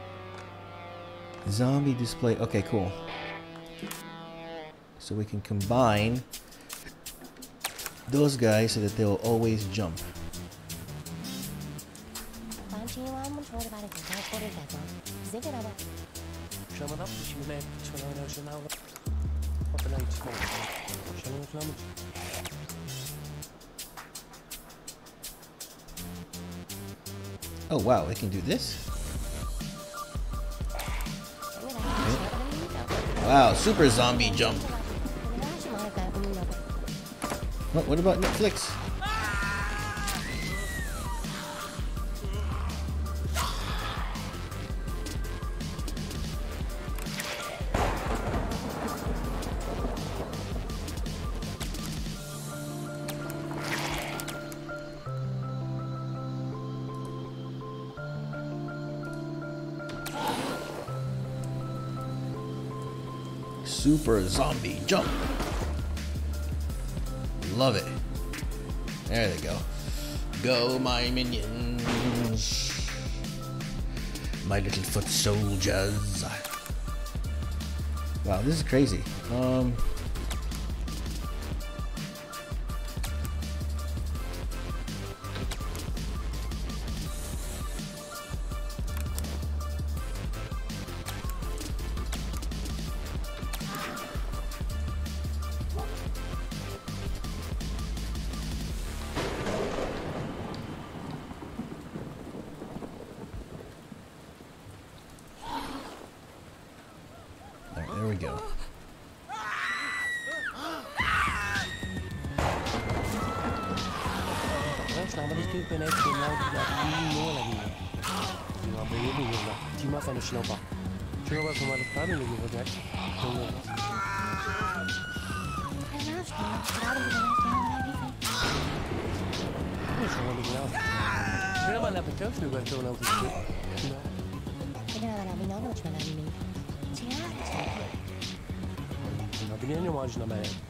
Zombie display. Okay, cool. So we can combine those guys so that they will always jump. Oh wow, it can do this? Okay. Wow, super zombie jump. What, what about Netflix? Super zombie jump. Love it. There they go. Go, my minions. My little foot soldiers. Wow, this is crazy. Um. Go. You know what I'm saying? You know what I'm saying? You know what I'm saying? You know what I'm saying? You know what I'm saying?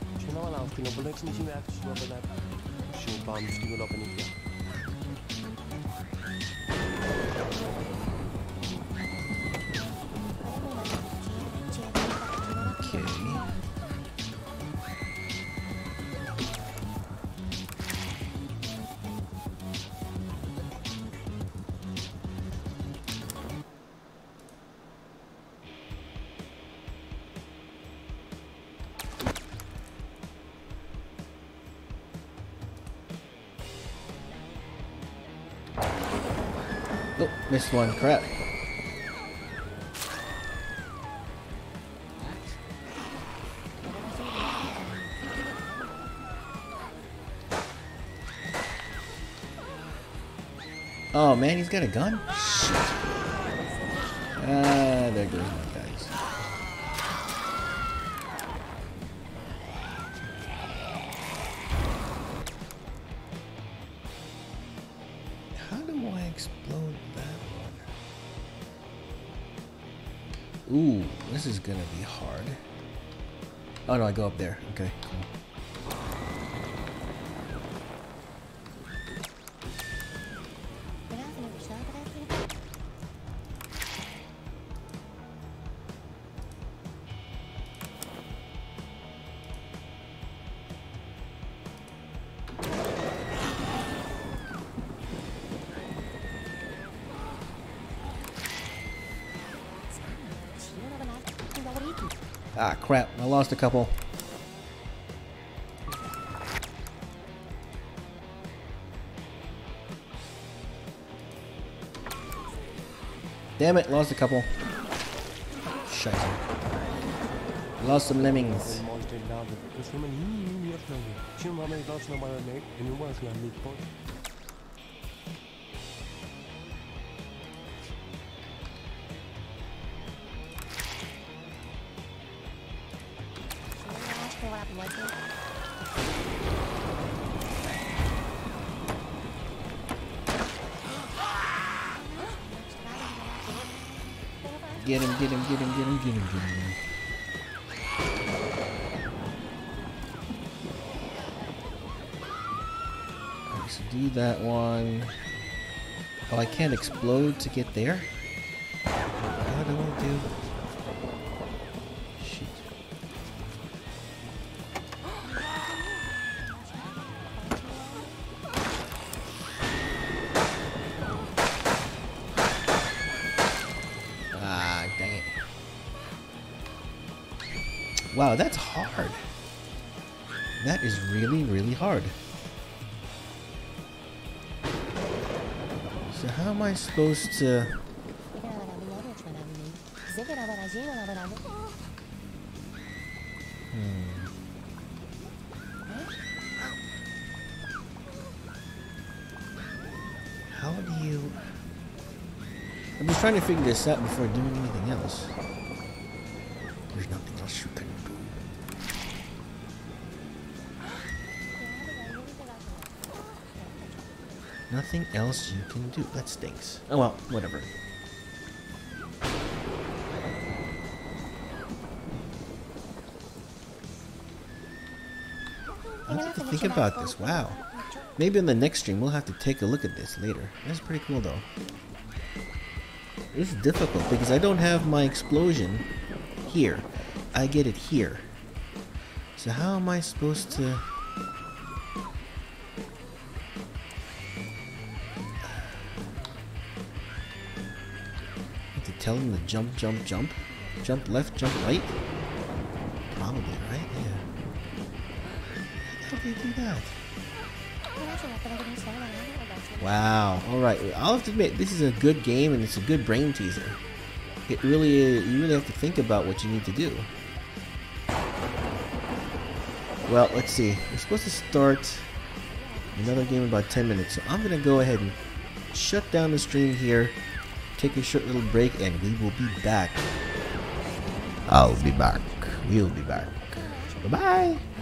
Oh, missed one. Crap. Oh man, he's got a gun? Shit. Ah, there goes my dice. How do I explode that one? Ooh, this is gonna be hard. Oh no, I go up there. Okay, cool. Ah, crap. I lost a couple. Damn it, lost a couple. Shit. Lost some lemmings. Get him, get him, get him, get him, get him, get him, get him. Alright, so do that one. Oh, I can't explode to get there? How do I do? Shit. Wow, that's hard. That is really, really hard. So how am I supposed to... Hmm. How do you... I'm just trying to figure this out before doing anything else. There's nothing else you can do. Nothing else you can do. That stinks. Oh well, whatever. I'll have to think about this. Wow. Maybe in the next stream we'll have to take a look at this later. That's pretty cool though. It's difficult because I don't have my explosion here. I get it here. So how am I supposed to... to tell him to jump, jump, jump? Jump left, jump right? Probably, right? Yeah. How do they do that? Wow. Alright, I'll have to admit, this is a good game and it's a good brain teaser. It really is, you really have to think about what you need to do. Well, let's see. We're supposed to start another game in about ten minutes, so I'm going to go ahead and shut down the stream here, take a short little break, and we will be back. I'll be back. We'll be back. Bye-bye.